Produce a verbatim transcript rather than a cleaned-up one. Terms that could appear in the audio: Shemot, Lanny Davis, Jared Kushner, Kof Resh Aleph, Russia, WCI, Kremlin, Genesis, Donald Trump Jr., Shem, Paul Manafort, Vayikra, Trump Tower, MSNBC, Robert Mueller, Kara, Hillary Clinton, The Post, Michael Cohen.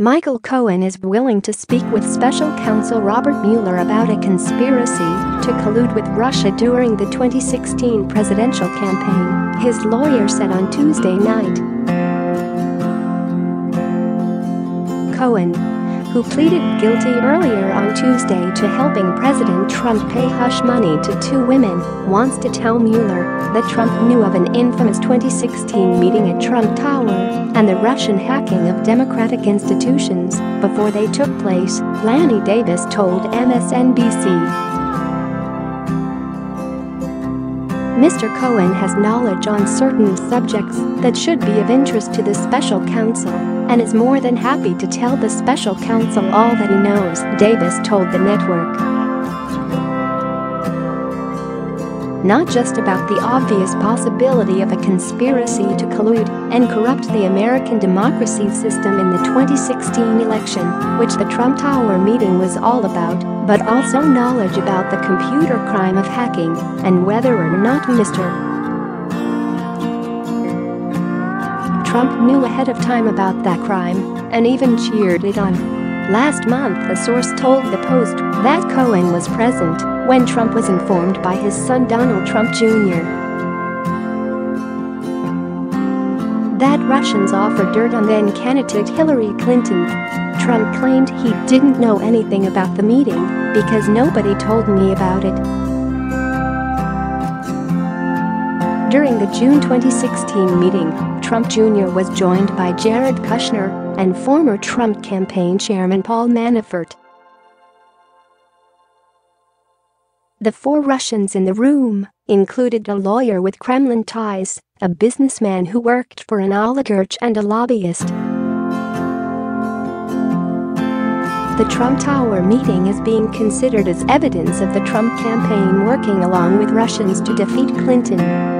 Michael Cohen is willing to speak with special counsel Robert Mueller about a conspiracy to collude with Russia during the twenty sixteen presidential campaign, his lawyer said on Tuesday night. Cohen, who pleaded guilty earlier on Tuesday to helping President Trump pay hush money to two women, wants to tell Mueller that Trump knew of an infamous twenty sixteen meeting at Trump Tower and the Russian hacking of democratic institutions before they took place, Lanny Davis told M S N B C. Mister Cohen has knowledge on certain subjects that should be of interest to the special counsel and is more than happy to tell the special counsel all that he knows, Davis told the network. Not just about the obvious possibility of a conspiracy to collude and corrupt the American democracy system in the twenty sixteen election, which the Trump Tower meeting was all about, but also knowledge about the computer crime of hacking and whether or not Mister Trump knew ahead of time about that crime and even cheered it on. Last month, a source told the Post that Cohen was present when Trump was informed by his son Donald Trump Junior that Russians offered dirt on then-candidate Hillary Clinton. Trump claimed he didn't know anything about the meeting because nobody told me about it. During the June twenty sixteen meeting, Trump Junior was joined by Jared Kushner and former Trump campaign chairman Paul Manafort. The four Russians in the room included a lawyer with Kremlin ties, a businessman who worked for an oligarch, and a lobbyist. The Trump Tower meeting is being considered as evidence of the Trump campaign working along with Russians to defeat Clinton.